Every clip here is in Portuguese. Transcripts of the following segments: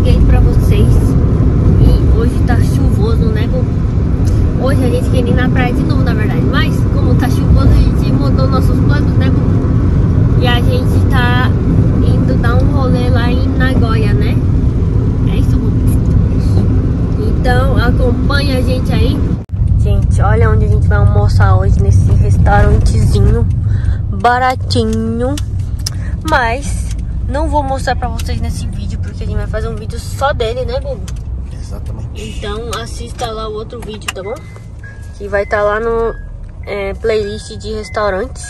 vloguei pra vocês. E hoje tá chuvoso, né? Hoje a gente queria ir na praia de novo, na verdade. Mas como tá chuvoso, a gente mudou nossos planos, né? E a gente tá indo dar um rolê lá em Nagoya, né? É isso, então acompanha a gente aí. Gente, olha onde a gente vai almoçar hoje, nesse restaurantezinho baratinho. Mas não vou mostrar pra vocês nesse vídeo, porque a gente vai fazer um vídeo só dele, né, Bubu? Exatamente. Então assista lá o outro vídeo, tá bom? Que vai estar lá no playlist de restaurantes.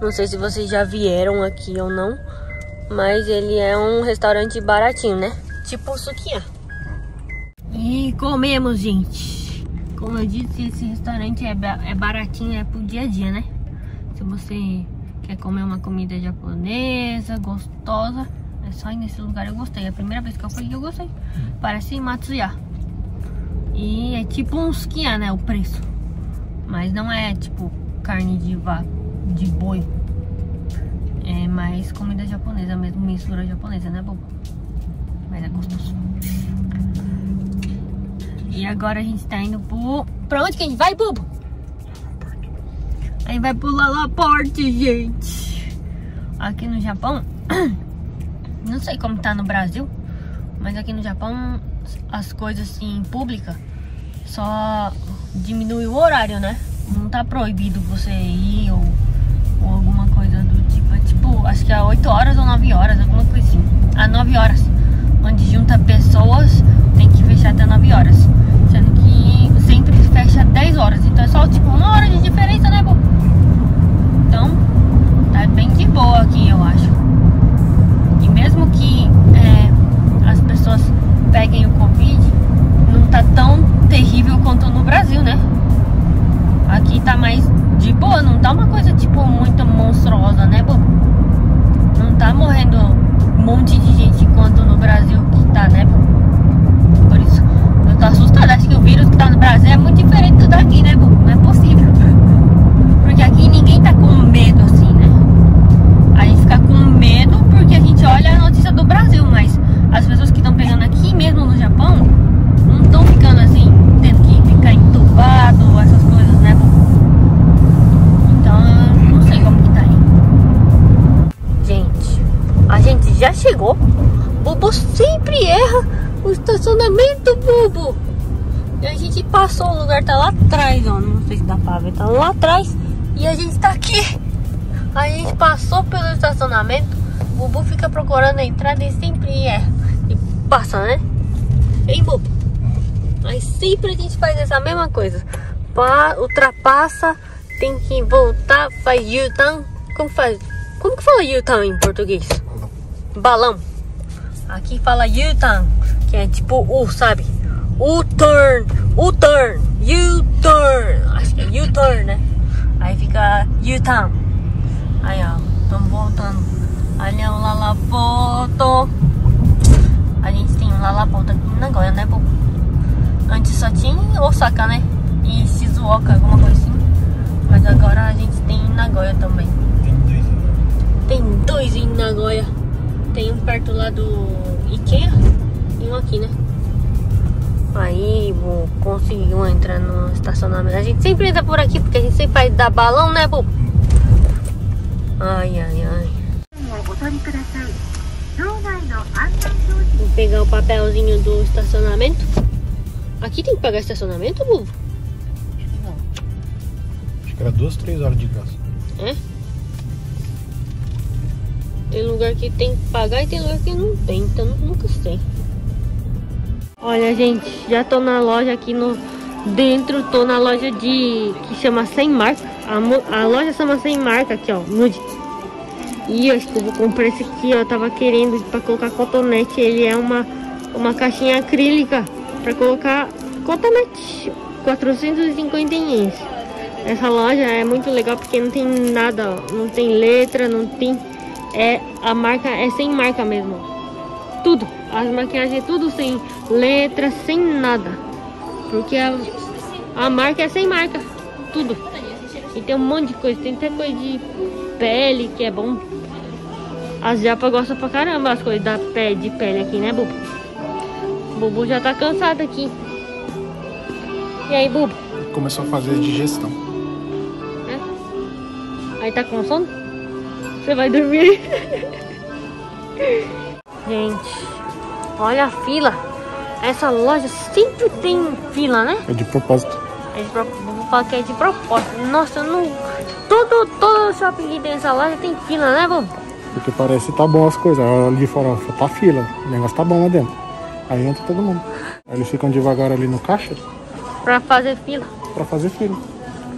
Não sei se vocês já vieram aqui ou não, mas ele é um restaurante baratinho, né? Tipo o Sukiya. E comemos, gente. Como eu disse, esse restaurante é baratinho, é pro dia a dia, né? Se você quer comer uma comida japonesa, gostosa, é só ir nesse lugar. Eu gostei. A primeira vez que eu fui, eu gostei. Parece Matsuya. E é tipo um Sukiya, né? O preço. Mas não é tipo carne de vaca, de boi. É mais comida japonesa mesmo, mistura japonesa, né, boba? Mas é gostoso. E agora a gente tá indo pro... Pra onde que a gente vai, bobo? A gente vai pro Lalaport, gente. Aqui no Japão, não sei como tá no Brasil, mas aqui no Japão as coisas assim, públicas, só diminui o horário, né? Não tá proibido você ir ou alguma coisa do tipo. É tipo, acho que é 8 horas ou 9 horas, alguma coisa assim. A 9 horas, onde junta pessoas, tem que fechar até 9 horas. Sendo que sempre fecha 10 horas. Então é só tipo 1 hora de diferença, né, Bo? Então, tá bem de boa aqui, eu acho. E mesmo que as pessoas peguem o Covid, não tá tão terrível quanto no Brasil, né? Aqui tá mais de boa, não tá uma coisa tipo muito monstruosa, né, bobo? Não tá morrendo um monte de gente quanto no Brasil que tá, né, bobo? Por isso eu tô assustada, acho que o vírus que tá no Brasil é muito diferente do daqui, né, bobo? Não é possível. Porque aqui ninguém tá com medo assim, né? A gente fica com medo porque a gente olha a notícia do Brasil, mas as pessoas que estão pegando aqui mesmo no Japão não estão ficando assim, tendo que ficar entubado, essas coisas, né, bobo? Não sei como que tá aí. Gente, a gente já chegou. Bubu sempre erra o estacionamento, Bubu. E a gente passou, o lugar tá lá atrás, ó. Não sei se dá pra ver, tá lá atrás. E a gente tá aqui. A gente passou pelo estacionamento. Bubu fica procurando a entrada e sempre erra. E passa, né? Hein, Bubu? Mas sempre a gente faz essa mesma coisa. Ultrapassa. Tem que voltar, faz U-turn. Como faz? Como que fala U-turn em português? Balão. Aqui fala U-turn, que é tipo U, sabe? U-turn, U-turn, U-turn. Acho que é U-turn, né? Aí fica U-turn. Aí ó, estamos voltando. Olha o Lalaport. A gente tem um Lalaport aqui em Nagoya, né, pô? Antes só tinha Osaka, né? E Shizuoka, alguma coisa assim. Mas agora a gente tem em Nagoya também. Tem dois em Nagoya. Tem um perto lá do Ikea e um aqui, né? Aí vou conseguir entrar no estacionamento. A gente sempre entra por aqui porque a gente sempre vai dar balão, né, Bobo? Ai, ai, ai. Vou pegar o papelzinho do estacionamento. Aqui tem que pagar estacionamento, Bobo? Era 2, 3 horas de graça. É? Tem lugar que tem que pagar e tem lugar que não tem. Então nunca sei. Olha, gente, já tô na loja aqui no... Dentro tô na loja de... Que chama Sem Marca. A loja chama Sem Marca aqui, ó. Nude. E acho que eu vou comprar esse aqui, ó. Eu tava querendo pra colocar cotonete. Ele é uma caixinha acrílica pra colocar cotonete. 450 ienes. Essa loja é muito legal porque não tem nada, ó. Não tem letra, não tem... A marca é sem marca mesmo. Tudo. As maquiagens é tudo sem letra, sem nada. Porque a marca é sem marca. Tudo. E tem um monte de coisa. Tem até coisa de pele que é bom. As japas gostam pra caramba as coisas de pele aqui, né, Bubu? O Bubu já tá cansado aqui. E aí, Bubu? Começou a fazer digestão. É? Aí tá com sono? Você vai dormir? Gente, olha a fila. Essa loja sempre tem fila, né? É de propósito. É de propósito. Vou falar que é de propósito. Nossa, não... Todo shopping que tem essa loja tem fila, né, Bobo? Porque parece que tá bom as coisas. Ali de fora, tá fila. O negócio tá bom lá dentro. Aí entra todo mundo. Aí eles ficam devagar ali no caixa. Pra fazer fila. Pra fazer fila.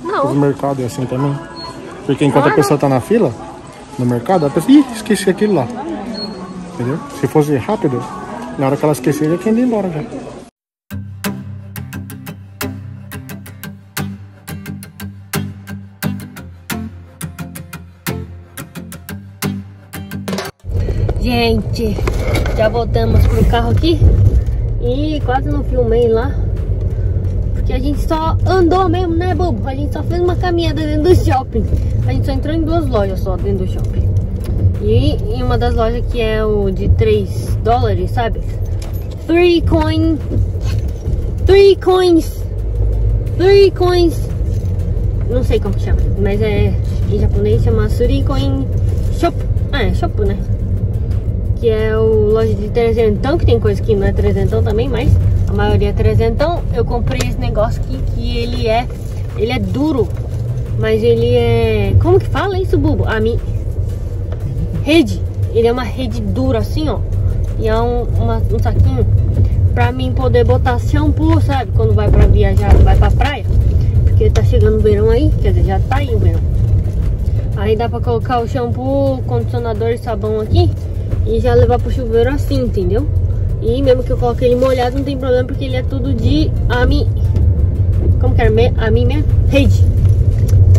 Não. Os mercados é assim também. Porque enquanto a pessoa tá na fila, no mercado, a pessoa... Ih, esqueci aquilo lá. Entendeu? Se fosse rápido, na hora que ela esquecer, já tinha ido embora já. Gente, já voltamos pro carro aqui. E quase não filmei lá. Porque a gente só andou mesmo, né, bobo? A gente só fez uma caminhada dentro do shopping. A gente só entrou em duas lojas só dentro do shopping. E em uma das lojas que é o de 3 dólares, sabe? 3 coins. Não sei como que chama, mas é em japonês chama Suricoin Shop. Ah, é Shop, né? Que é o loja de trezentão, que tem coisa que não é trezentão também, mas a maioria é trezentão. Eu comprei esse negócio aqui, que ele é duro, mas ele é... Como que fala isso, Bubu? Rede. Ele é uma rede dura assim, ó. E é um saquinho pra mim poder botar shampoo, sabe? Quando vai pra viajar, vai pra praia. Porque tá chegando o verão aí, quer dizer, já tá aí o verão. Aí dá pra colocar o shampoo, condicionador e sabão aqui e já levar pro chuveiro assim, entendeu? E mesmo que eu coloque ele molhado, não tem problema, porque ele é tudo de ami... Como que é? Ami mesmo? Rede.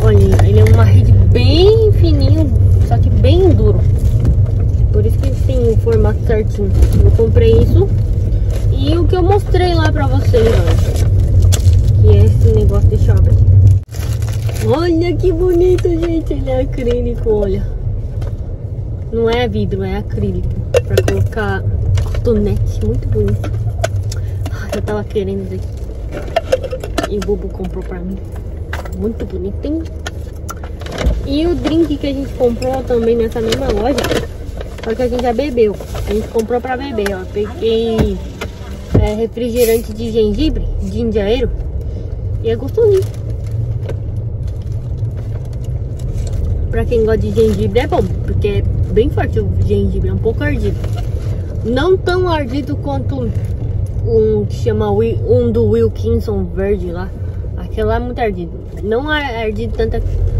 Olha, ele é uma rede bem fininho, só que bem duro. Por isso que ele tem o formato certinho. Eu comprei isso. E o que eu mostrei lá pra vocês, ó, que é esse negócio de shopping. Olha que bonito, gente. Ele é acrílico, olha. Não é vidro, é acrílico. Pra colocar cotonete. Muito bonito. Eu tava querendo isso aqui. E o Bubu comprou pra mim. Muito bonitinho. E o drink que a gente comprou também nessa mesma loja, só que a gente já bebeu. A gente comprou pra beber, ó. Peguei refrigerante de gengibre, ginger ale. E é gostosinho. Pra quem gosta de gengibre é bom, porque é bem forte o gengibre, é um pouco ardido. Não tão ardido quanto um que chama do Wilkinson verde lá. Aquele lá é muito ardido. Não é ardido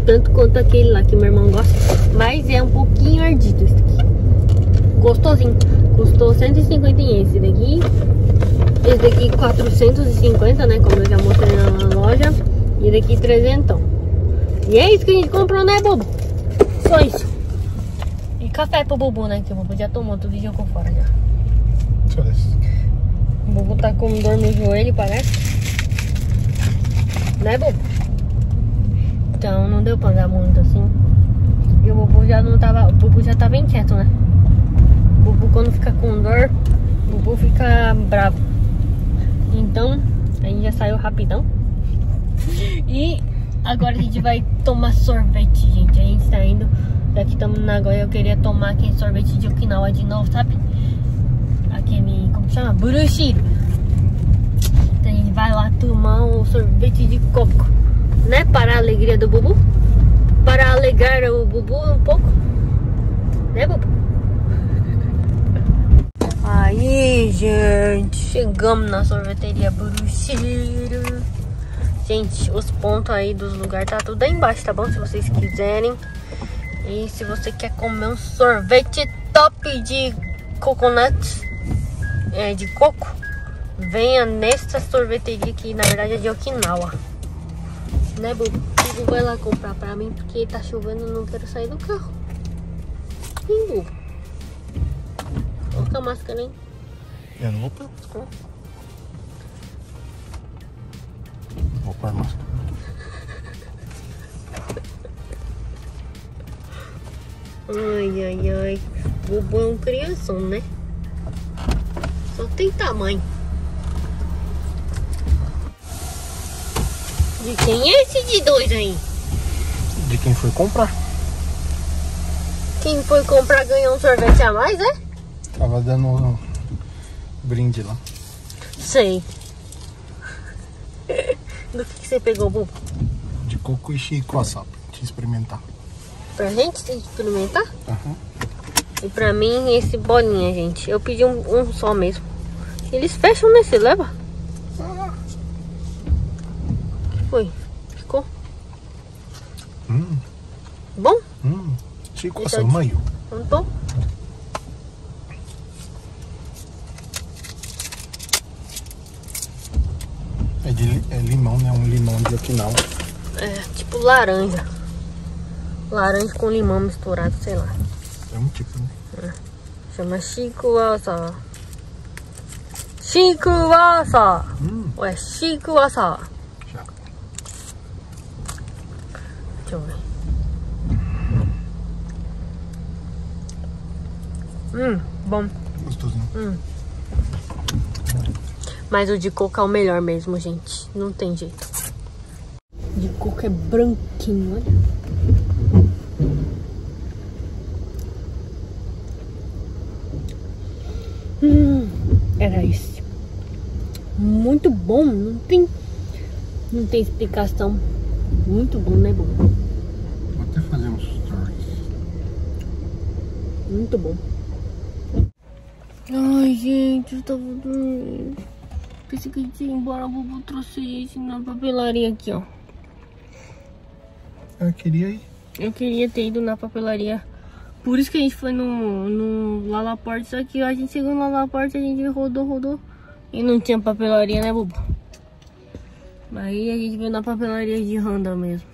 tanto quanto aquele lá que meu irmão gosta, mas é um pouquinho ardido esse daqui. Gostosinho. Custou 150 esse daqui. Esse daqui 450, né? Como eu já mostrei na loja. E daqui 300. E é isso que a gente comprou, né, bobo? Só isso. Café pro Bubu, né? Que o Bubu já tomou, tu viu com fora já. Só isso. O Bubu tá com dor no joelho, parece. Né, Bubu? Então não deu pra andar muito assim. E o Bubu já não tava... O Bubu já tá bem quieto, né? O Bubu quando fica com dor, o Bubu fica bravo. Então, a gente já saiu rapidão. E agora a gente vai tomar sorvete, gente. A gente tá indo... Daqui estamos na Nagoya, eu queria tomar aquele sorvete de Okinawa de novo, sabe? Aquele, como chama? Burushiro. Então a gente vai lá tomar um sorvete de coco, né? Para a alegria do Bubu. Para alegrar o Bubu um pouco. Né, Bubu? Aí, gente, chegamos na sorveteria Burushiro. Gente, os pontos aí dos lugares tá tudo aí embaixo, tá bom? Se vocês quiserem. E se você quer comer um sorvete top de coconut, de coco, venha nessa sorveteria que na verdade é de Okinawa. Né, Bubu? Bubu vai lá comprar pra mim porque tá chovendo e não quero sair do carro. Bubu. Coloca a máscara, hein? Eu não vou pôr. Vou pôr a máscara. Ai, ai, ai. Bubu é um crianção, né? Só tem tamanho. De quem é esse de dois aí? De quem foi comprar. Quem foi comprar ganhou um sorvete a mais, é? Tava dando um brinde lá. Sei. Do que você pegou, Bubu? De coco e Shikuwasa, pra te experimentar. Pra gente experimentar? Uhum. E pra mim, esse bolinha, gente. Eu pedi um só mesmo. Eles fecham nesse, leva? Ah. Foi. Ficou? Bom? Shikuwasa, maio. Não tô? É limão, né? Um limão de Okinawa. É, tipo laranja. Laranja com limão misturado, sei lá. É um tipo, né? É. Chama Shikuwasa. Shikuwasa! Ué, Shikuwasa. Já. Deixa eu ver. Bom. Gostosinho. Mas o de coco é o melhor mesmo, gente. Não tem jeito. De coco é branquinho, olha. Era isso. Muito bom. Não tem explicação. Muito bom, né, bom? Vou até fazer uns stories. Muito bom. Ai, gente, eu tava dormindo. Pensei que a gente ia embora, a Bubu trouxe isso na papelaria aqui, ó. Eu queria ir. Eu queria ter ido na papelaria. Por isso que a gente foi no Lalaport. Só que a gente chegou no Lalaport, a gente rodou. E não tinha papelaria, né, Bubu? Aí a gente veio na papelaria de Honda mesmo.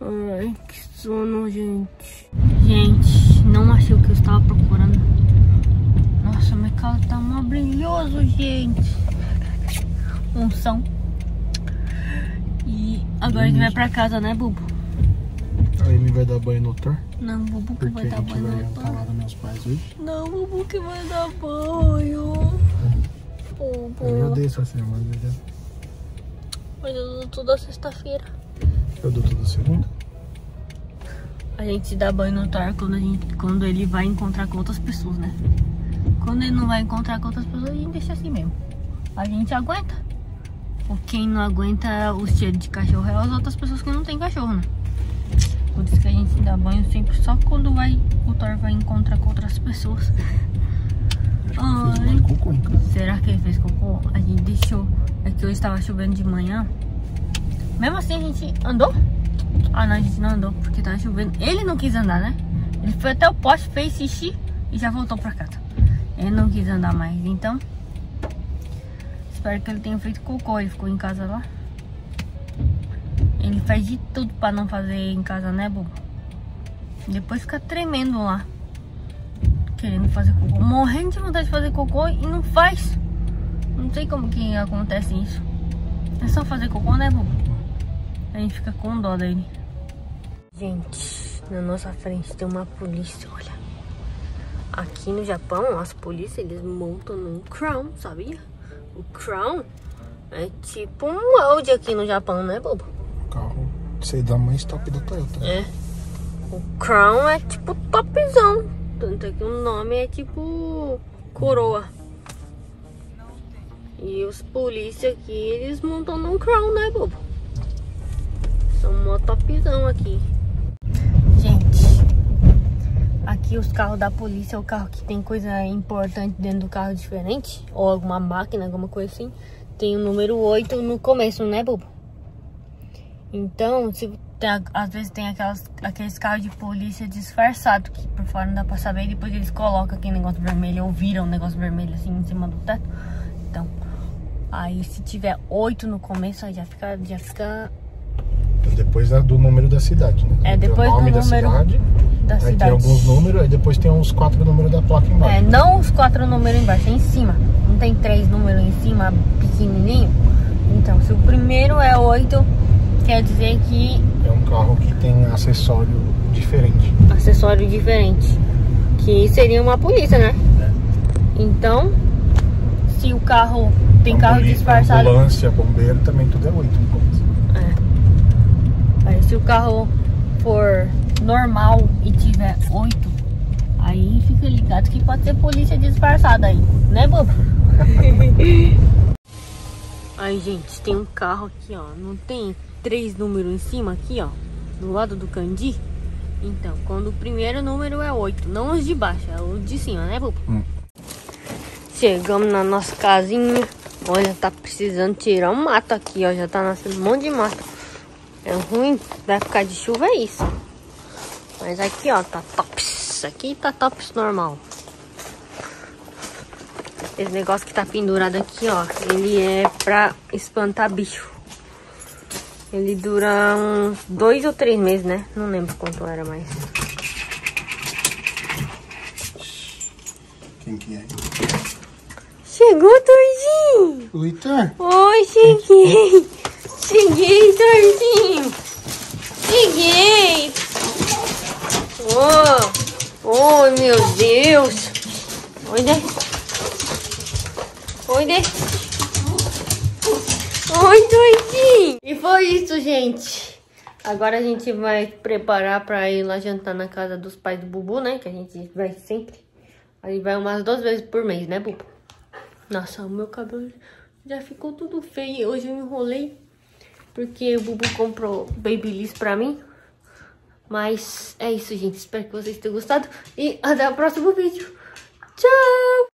Ai, que sono, gente. Gente, não achei o que eu estava procurando. Nossa, meu carro tá maravilhoso, gente. Unção. E agora ele vai pra casa, né, Bubu? Aí ele vai dar banho no motor? Não, Bubu que vai dar banho no motor. Não, Bubu que vai dar banho. Eu odeio essa semana, entendeu? Mas eu dou toda sexta-feira. Eu dou toda segunda. A gente dá banho no motor quando ele vai encontrar com outras pessoas, né? Quando ele não vai encontrar com outras pessoas, a gente deixa assim mesmo. A gente aguenta. Ou quem não aguenta o cheiro de cachorro é as outras pessoas que não tem cachorro, né? Por isso que a gente dá banho sempre só quando o Thor vai encontrar com outras pessoas. Ai, cocô, então. Será que ele fez cocô? A gente deixou. É que hoje tava chovendo de manhã. Mesmo assim a gente andou? Ah não, a gente não andou porque tava chovendo. Ele não quis andar, né? Ele foi até o poste, fez xixi e já voltou pra casa. Ele não quis andar mais, então espero que ele tenha feito cocô. Ele ficou em casa lá. Ele faz de tudo pra não fazer em casa, né, Bubu? Depois fica tremendo lá, querendo fazer cocô, morrendo de vontade de fazer cocô e não faz. Não sei como que acontece isso. É só fazer cocô, né, Bubu? A gente fica com dó dele. Gente, na nossa frente tem uma polícia, olha. Aqui no Japão, as polícias, eles montam num Crown, sabia? O Crown é tipo um Audi aqui no Japão, né, Bobo? Carro, sei da mais top da Toyota. É. O Crown é tipo topzão. Tanto é que o nome é tipo coroa. E os polícias aqui, eles montam num Crown, né, Bobo? São mó topzão aqui. Aqui os carros da polícia é o carro que tem coisa importante dentro do carro diferente. Ou alguma máquina, alguma coisa assim. Tem o número 8 no começo, né, Bubu? Então, às vezes tem aqueles carros de polícia disfarçados que por fora não dá pra saber. E depois eles colocam aquele negócio vermelho ou viram um negócio vermelho assim em cima do teto. Então, aí se tiver 8 no começo, aí já fica... Depois do número da cidade, né? É, depois do número da cidade. Aí tem alguns números, aí depois tem uns 4 números da placa embaixo. É, não os 4 números embaixo, é em cima. Não tem 3 números em cima, pequenininho. Então, se o primeiro é 8, quer dizer que... é um carro que tem acessório diferente. Acessório diferente. Que seria uma polícia, né? É. Então, se o carro Tem carro disfarçado. Ambulância, bombeiro, também tudo é 8,50. É. Aí se o carro for normal e tiver 8, aí fica ligado que pode ter polícia disfarçada aí, né, bobo? Aí, gente, tem um carro aqui, ó. Não tem 3 números em cima aqui, ó, do lado do candi? Então, quando o primeiro número é 8, não os de baixo, é o de cima, né, bobo? Chegamos na nossa casinha. Olha, tá precisando tirar um mato aqui, ó. Já tá nascendo um monte de mato. É ruim, vai ficar de chuva, é isso. Mas aqui, ó, tá tops. Aqui tá tops normal. Esse negócio que tá pendurado aqui, ó, ele é pra espantar bicho. Ele dura uns 2 ou 3 meses, né? Não lembro quanto era mais. Quem que é? Chegou, Tordinho! Oi, Tor! Oi, cheguei! Cheguei, Tordinho! Cheguei! Oh! Oh, meu Deus! Oi, Dê! Oi, Dê! Oi, Tordinho! E foi isso, gente! Agora a gente vai preparar pra ir lá jantar na casa dos pais do Bubu, né? Que a gente vai sempre. Aí vai umas 2 vezes por mês, né, Bubu? Nossa, o meu cabelo já ficou tudo feio. Hoje eu enrolei porque o Bubu comprou Babyliss pra mim. Mas é isso, gente. Espero que vocês tenham gostado. E até o próximo vídeo. Tchau!